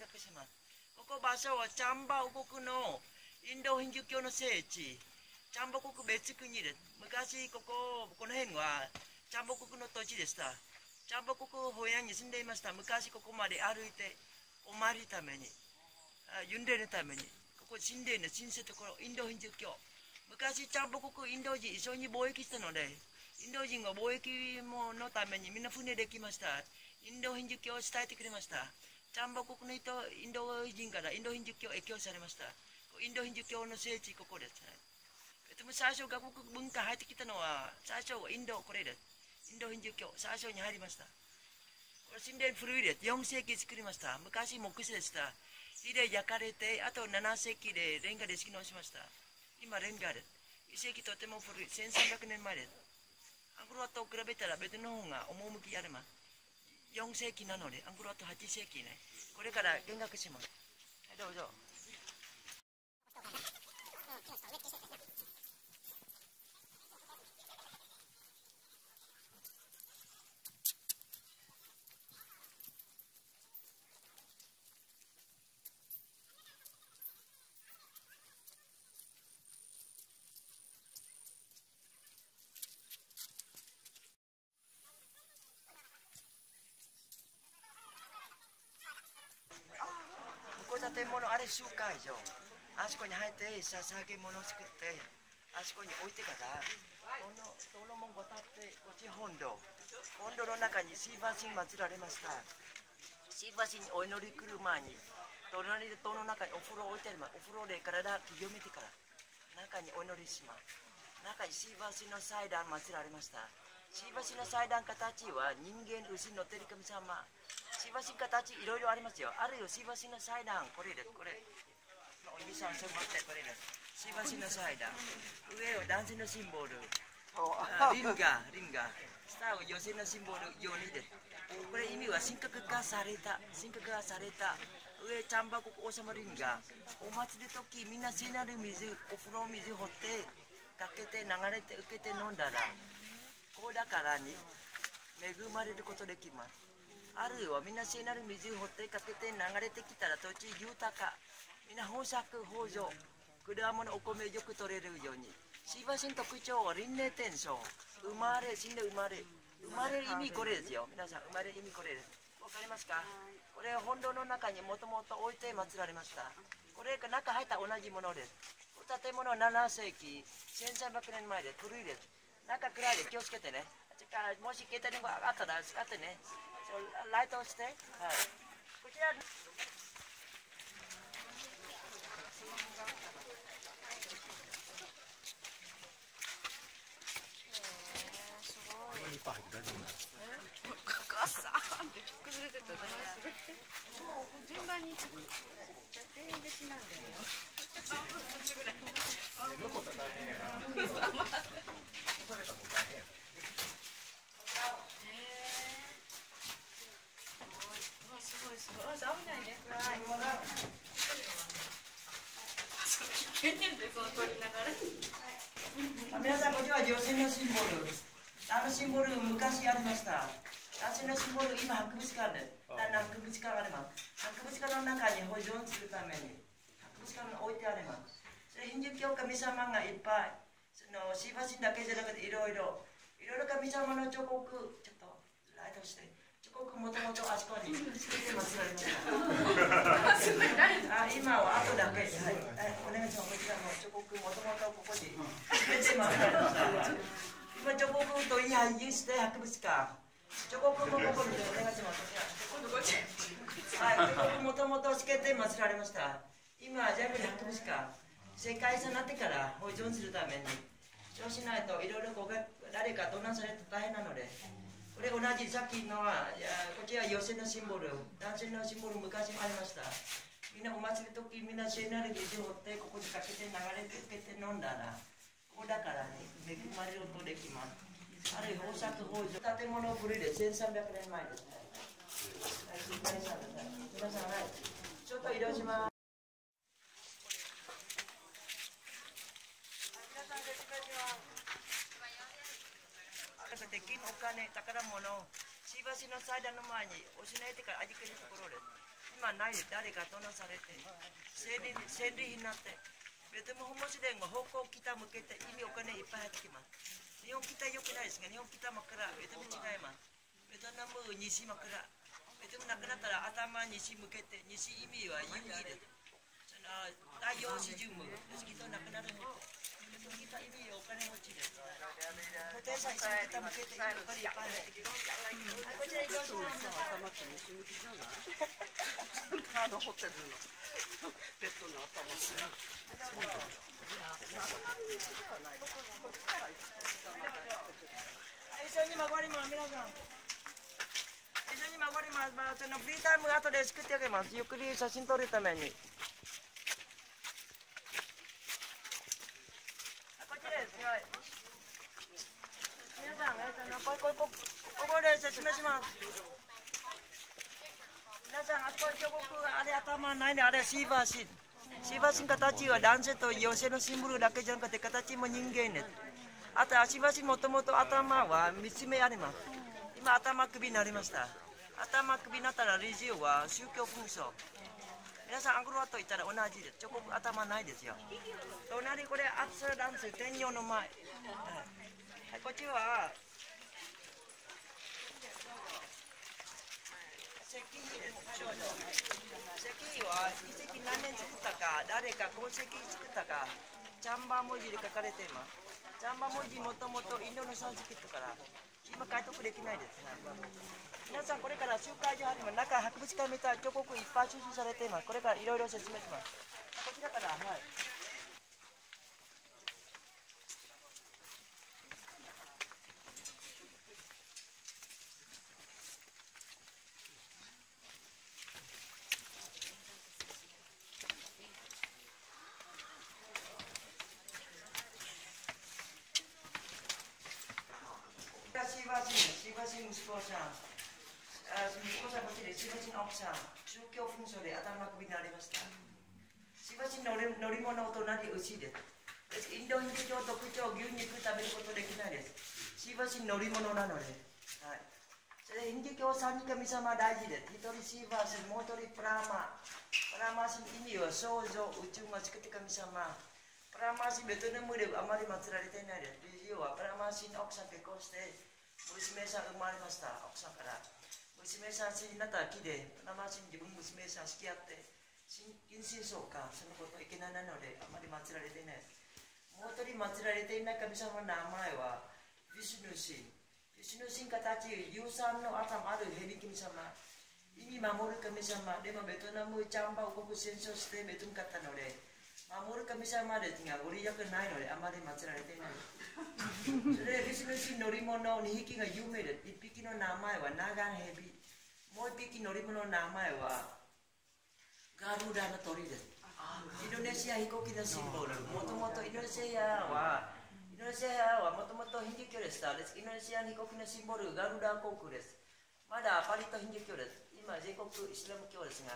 略します。ここ場所はチャンバ王国のインドヒンズー教の聖地、チャンバ国別国です。昔この辺はチャンバ国の土地でした。チャンバ国ホヤンに住んでいました。昔ここまで歩いてお参りために、巡礼のために、ここ神殿の神聖ところ、インドヒンズー教。昔チャンバ国インド人一緒に貿易したので、インド人が貿易のためにみんな船で来ました。インドヒンズー教を伝えてくれました。チャンバ国の人、インド人からインドヒンズー教を影響されました。インドヒンズー教の聖地、ここです。でも最初、外国文化入ってきたのは、最初はインド、これです。インドヒンズー教、最初に入りました。これ神殿古いです。4世紀作りました。昔木製でした。火で焼かれて、あと7世紀でレンガで式直しました。今、レンガです。1世紀とても古い、1300年前です。アンコールワットと比べたら別の方が趣あります。4世紀なので、アンコールワット8世紀ね。これから見学します。はい、どうぞ。建物あれ集会場、あそこに入って捧げ物を作ってあそこに置いてからこのソロモン御立て御地本堂、本堂の中にシーバ神祀られました。シーバ神にお祈り来る前に隣で塔の中にお風呂を置いてあります。お風呂で体を清めてから中にお祈りします。中にシーバ神の祭壇祀られました。シーバ神の祭壇形は人間、牛、乗ってる神様、シーバ神形いろいろありますよ。あるいはシーバ神の祭壇、これです。これ、お指さんそばってこれです。シーバ神の祭壇。上を男性のシンボル、リンガ。下を女性のシンボル、ヨニです。これ意味は神格化された。上、チャンバ国王様リンガ。お祭りの時、みんな聖なる水、お風呂水掘って、かけて、流れて、受けて飲んだら、こうだからに恵まれることできます。あるいはみんな聖なる水を掘ってかけて流れてきたら土地豊か、みんな豊作豊穣、果物お米よく取れるように。シーバ神特徴は輪廻転生、生まれる意味これですよ。皆さん生まれる意味これです。わかりますか？これは本堂の中にもともと置いて祀られました。これが中入った同じものです。建物は7世紀1300年前で古いです。中暗いで気をつけてね。もし携帯電話があったら使ってね。ライトをして、はい、こちら順番に全員でしなんだよ。皆さん、こちらは女性のシンボル。あのシンボル、昔ありました。男性のシンボル、今、博物館です。博物館があります。博物館の中に保存するために、博物館に置いてあります。それ、ヒンズー教神様がいっぱい、シーバ神だけじゃなくて、いろいろ神様の彫刻、ちょっとライトして。僕もともとあそこに作ってますられました。今は後だけです。はい、お願いします。僕もともとここに作ってますられました。今、彫刻といい俳優して博物館。彫刻もここにお願いします。今度こっち。はい、彫刻もともとつけて祀られました。今、全部博物館。世界遺産になってから保存するために。そうしないと、いろいろ誰か盗難されて大変なので。これ同じさっきのは、こちら女性のシンボル、男性のシンボル昔もありました。みんなお祭りの時、みんな聖なる水を掘って、ここにかけて流れて受けて飲んだら、ここだからね、恵まれることできます。あるいは豊作豊穣、建物古いで1300年前です。皆さん、はい、ちょっと移動します。金、お金、宝物、シーバ神の祭壇の前におしなえてから預けるところです。今ないで誰かとなされて戦利品になってベトナムホモス連が方向北向けて意味お金いっぱい入ってきます。日本北よくないですが日本北もからベトナム違います。ベトナム西もからベトナムなくなったら頭西向けて西意味は有意です。大陽子順務ですけどなくなるので聞いた意味でお金持ちです。固定債務を傾けているからいっぱい入ってきます。こちらにどうぞ。カードホテルのベッドの頭に。一緒に回ります皆さん。一緒に回ります。まあそのフリータイム後で作ってあげます。ゆっくり写真撮るために。皆さん、あそこ、あれ頭ないね、あれシーバーシン。シーバーシン形は男性と女性のシンボルだけじゃなくて、形も人間ね。あと、シーバーシンもともと頭は3つ目あります。今、頭首になりました。頭首になったら、理事は宗教紛争。皆さん、アングルワット行ったら同じです。彫刻頭ないですよ。隣、これ、アプサダンス、天陽の前。はい、こっちは、石碑は遺跡何年作ったか、誰か痕跡作ったか、チャンバー文字で書かれています。チャンバー文字もともとインドのサンスクリットから、今解読できないですね。皆さん、これから集会所始まる中、博物館見た彫刻いっぱい収集されています。これからいろいろ説明します。こちらから、はい。宗教紛争で頭首になりました。しばし乗り物を隣に牛です。インドヒンド教特徴牛肉食べることできないです。しばし乗り物なので。はい。それでヒンド教三人神様大事です。一人シーバーシン、もう一人プラーマ。プラーマシン意味は創造宇宙が作った神様。プラーマシンベトナムであまり祀られていないです。理由はプラーマシン奥さん結婚して娘さん生まれました。奥さんから。娘さん死になったらきで、プラマシン自分娘さん付き合って、近親相姦、そのこといけないので、あまり祀られていない。もう一人祀られていない神様の名前は、ヴィシュヌ神。ヴィシュヌ神形、硫酸の頭あるヘリ神様。意味守る神様。でもベトナム、チャンバ王国戦争してベトナム勝ったので、守る神様ですが、ご利益ないので、あまり祀られていない。それで、ヴィシュヌ神乗り物、2匹が有名です。1匹の名前はナガンヘビ。もう1匹乗り物の名前は、ガルダの鳥です。インドネシア飛行機のシンボル。もともとインドネシアはもともとヒンドゥー教でした。インドネシア飛行機のシンボル、ガルダ航空です。まだパリとヒンドゥー教です。今、全国イスラム教ですが、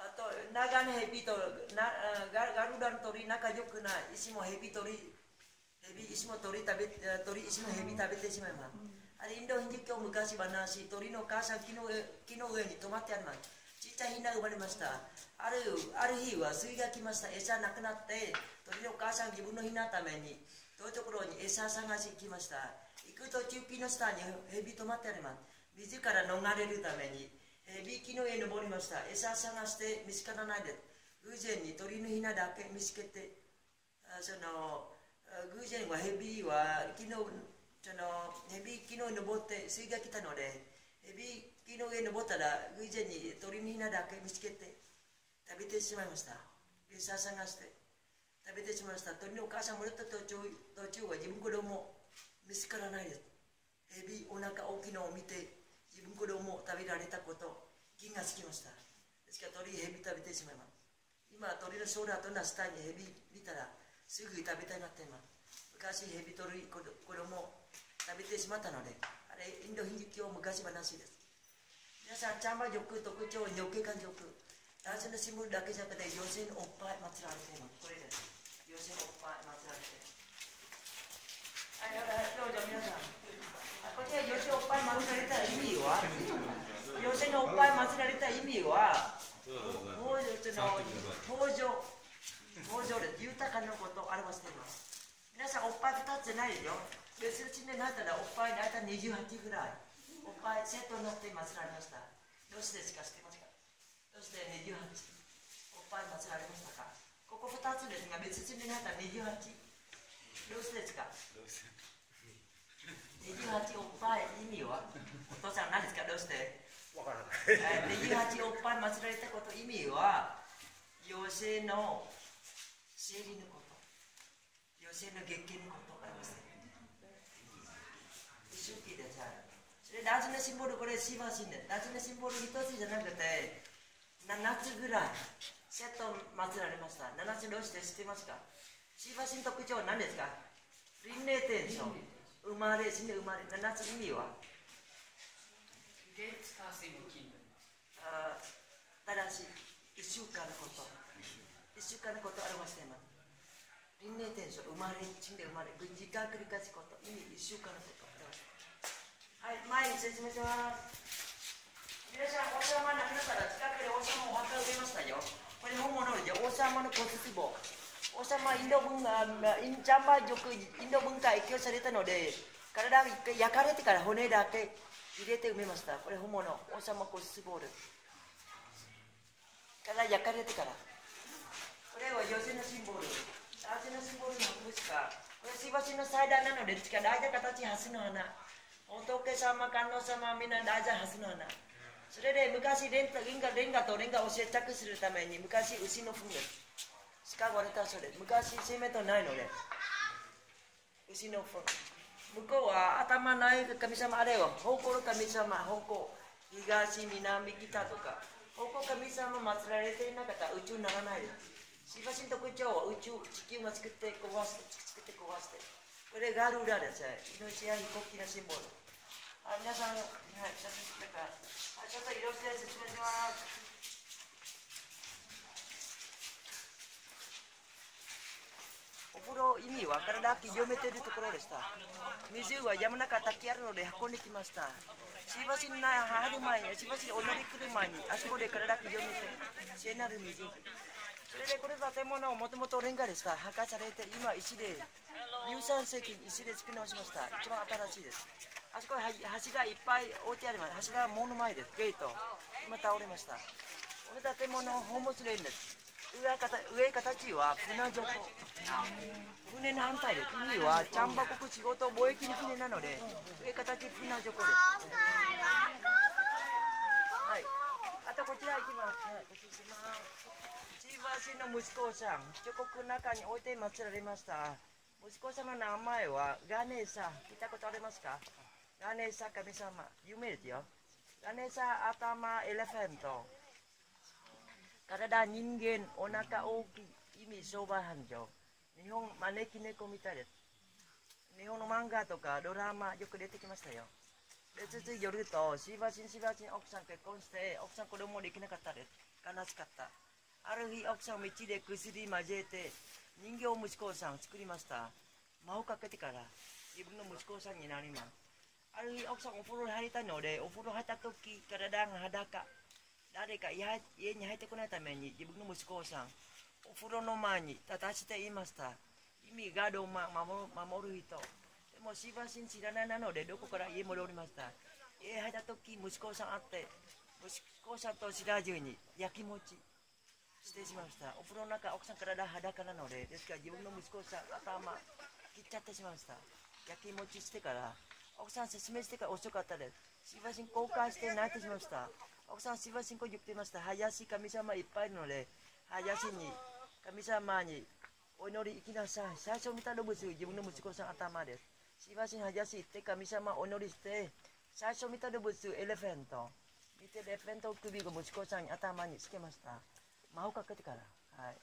あと、ナガのヘビとガルダの鳥、仲良くない。石もヘビ鳥、石もヘビ食べてしまいます。あれ、インドヒンドゥー教昔話、鳥の母さん、木の上に止まってあります。ちっちゃいヒナが生まれました。ある日は水が来ました。餌なくなって、鳥の母さん、自分のヒナのために、遠いところに餌探しに来ました。行くと、木の下にヘビ止まってあります。水から逃れるために、木の上に登りました。餌探して見つからないです。偶然に鳥のヒナだけ見つけて、偶然はヘビ木の上に登って水が来たので、ヘビ木の上に登ったら偶然に鳥のヒナだけ見つけて食べてしまいました。餌探して食べてしまいました。鳥のお母さん戻った途中は自分子供見つからないです。ヘビお腹大きいのを見て、自分子供を食べられたこと、気がつきました。ですから鳥、ヘビ食べてしまいます。今、鳥のソーラーとな下にヘビ見たら、すぐ食べたいなっています。昔、ヘビ鳥、子供を食べてしまったので、あれ、インドヒンドゥー教昔話です。皆さん、チャンバ族、特徴、女系漢族。男性のシンボルだけじゃなくて、女性のおっぱい祀られています。これです。女性のおっぱい祀られています。はい、どうぞ皆さん。これは女性おっぱい祀られた意味は寄席のおっぱい祭られた意味は、豊穣で豊かなことを表しています。皆さん、おっぱい2つないよ。寄席地になったら、おっぱい大体28ぐらい。おっぱいセットになって祭られました。どうしてですか、知ってますか？どうして28、おっぱい祭られましたか？ここ2つですが、別人になったら28。どうしてですか？28おっぱい意味は、お父さん何ですか？どうしてわからない。28おっぱい祭られたこと意味は、養子の生理のこと、養子の月経のことを表している。一緒聞いてください。それ、ラジのシンボル、これシーバーシンで、ラジのシンボル一つじゃなくて、7つぐらい、セット祭られました。7つどうして知ってますか？シーバーシン特徴は何ですか？輪廻転生。生まれ、死ぬ、生まれ。7つ意味はただし、1週間のこと。1週間のことを表しています。輪廻転生、生まれ、死んで生まれ。時間繰り返すこと。意味、1週間のことを表しています。はい、前に説明します。皆さん、王様の皆さんが近くで王様をお墓を植えましたよ。これ本物で王様の骨壺。王様はインド文化、インジャンバー族、インド文化影響されたので、体を一回焼かれてから骨だけ入れて埋めました。これ本物、王様骨壺です。から焼かれてから。これは寄席のシンボル。ラジのシンボルの服しか。これしばしの祭壇なので、大体形は蓮の花。仏様、観音様、みんな大体蓮の花。それで昔レンガとレンガを接着するために昔牛の糞です。使われたそうです。昔セメントないので牛の糞。向こうは頭ない神様あれよ。方向の神様、方向。東、南、北とか。方向神様祭られていなかったら宇宙にならないです。しばしの特徴は宇宙、地球を作って壊して。これガルーダです。命や飛行機のシンボル。皆さん、はい、写真だから。ちょっと色して説明します。お風呂意味は体を清めているところでした。水は山の中炊きあるので運んできました。しばしの入る前に、しばしお乗り来る前に、あそこで体を清めて、聖なる水。それでこれ建物はもともとレンガでした。破壊されて、今石で、13世紀に石で作り直しました。一番新しいです。あそこは橋がいっぱい置いてあります。橋が門の前です。ゲート。今倒れました。この建物は宝物レンです。上形は船底。船の反対で、海はチャンバ国仕事貿易の船なので、上形船底です。はい。あとこちら行きます。はい、こちら行きます。千葉市の息子さん、彫刻の中に置いて祀られました。息子様の名前はガネーサ。聞いたことありますか？ガネーサ神様。有名ですよ。ガネーサ頭エレファント。体、人間、お腹大きい、意味、商売繁盛。日本、招き猫みたいです。日本の漫画とかドラマ、よく出てきましたよ。で、続いて寄ると、しばしん、奥さん結婚して、奥さん子供できなかったです。悲しかった。ある日、奥さんを道で薬交えて、人形息子さんを作りました。間をかけてから、自分の息子さんになります。ある日、奥さんお風呂に入りたいので、お風呂入ったとき、体が裸。誰か家に入ってこないために自分の息子さんお風呂の前に立たしていました。意味がロマン、守る人。でもしばし知らないなのでどこから家戻りました。家入った時息子さんあって、息子さんと白汁に焼きもちしてしまいました。お風呂の中奥さん体裸なので、ですから自分の息子さん頭切っちゃってしまいました。焼きもちしてから奥さん説明してから遅かったです。しばし後悔して泣いてしまいました。奥さん、しばしんこ言ってました。林、神様いっぱいいるので、神様にお祈り行きなさい。最初見た動物、自分の息子さん頭です。しばしん、林行って、神様お祈りして、最初見た動物、エレフェント。見て、エレフェント首を息子さんに頭につけました。間をかけてから。はい、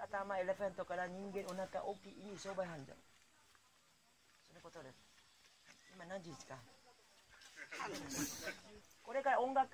頭、エレフェントから人間、お腹、大きい、意味、商売繁盛。そのことです。今何時ですか？これから音楽